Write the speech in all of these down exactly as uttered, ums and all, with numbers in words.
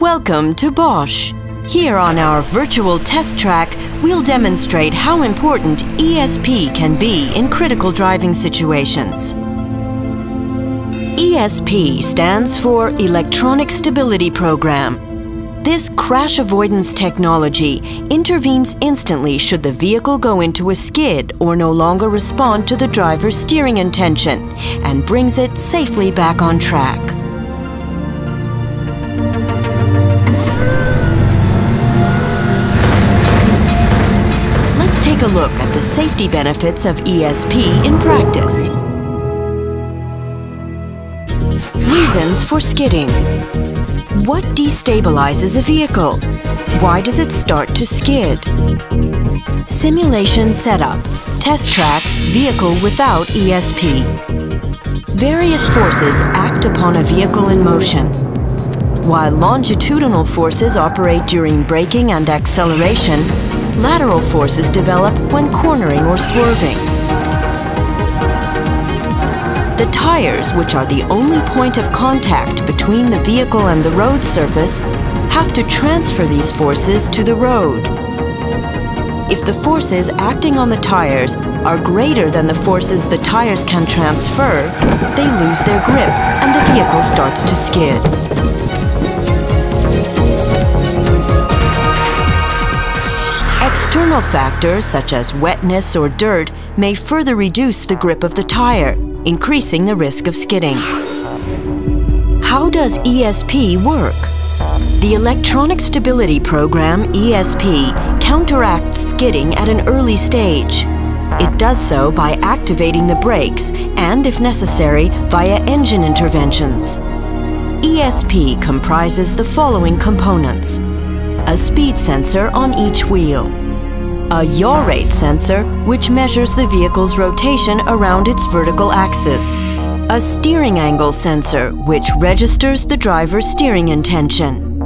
Welcome to Bosch. Here on our virtual test track, we'll demonstrate how important E S P can be in critical driving situations. E S P stands for Electronic Stability Program. This crash avoidance technology intervenes instantly should the vehicle go into a skid or no longer respond to the driver's steering intention and brings it safely back on track. Let's take a look at the safety benefits of E S P in practice. Reasons for skidding. What destabilizes a vehicle? Why does it start to skid? Simulation setup. Test track, vehicle without E S P. Various forces act upon a vehicle in motion. While longitudinal forces operate during braking and acceleration, lateral forces develop when cornering or swerving. The tires, which are the only point of contact between the vehicle and the road surface, have to transfer these forces to the road. If the forces acting on the tires are greater than the forces the tires can transfer, they lose their grip and the vehicle starts to skid. External factors such as wetness or dirt may further reduce the grip of the tire, increasing the risk of skidding. How does E S P work? The Electronic Stability Program, E S P, counteracts skidding at an early stage. It does so by activating the brakes and, if necessary, via engine interventions. E S P comprises the following components: a speed sensor on each wheel, a yaw rate sensor, which measures the vehicle's rotation around its vertical axis, a steering angle sensor, which registers the driver's steering intention,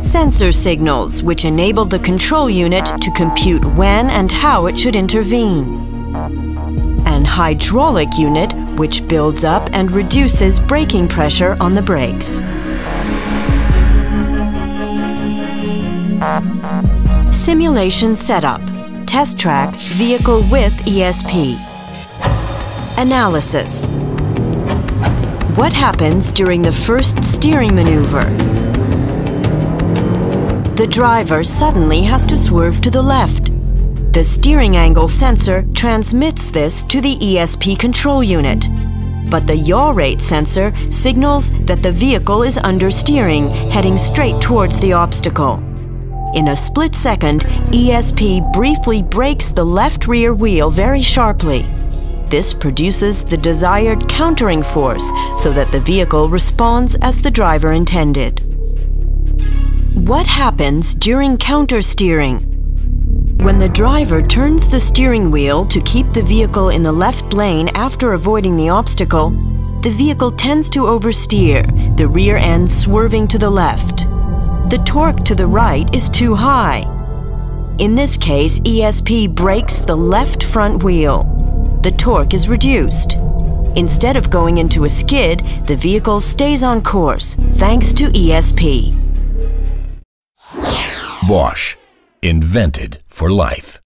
sensor signals, which enable the control unit to compute when and how it should intervene, an hydraulic unit, which builds up and reduces braking pressure on the brakes. Simulation setup. Test track, vehicle with E S P. Analysis. What happens during the first steering maneuver? The driver suddenly has to swerve to the left. The steering angle sensor transmits this to the E S P control unit, but the yaw rate sensor signals that the vehicle is understeering, heading straight towards the obstacle. In a split second, E S P briefly brakes the left rear wheel very sharply. This produces the desired countering force so that the vehicle responds as the driver intended. What happens during countersteering? When the driver turns the steering wheel to keep the vehicle in the left lane after avoiding the obstacle, the vehicle tends to oversteer, the rear end swerving to the left. The torque to the right is too high. In this case, E S P brakes the left front wheel. The torque is reduced. Instead of going into a skid, the vehicle stays on course thanks to E S P. Bosch, invented for life.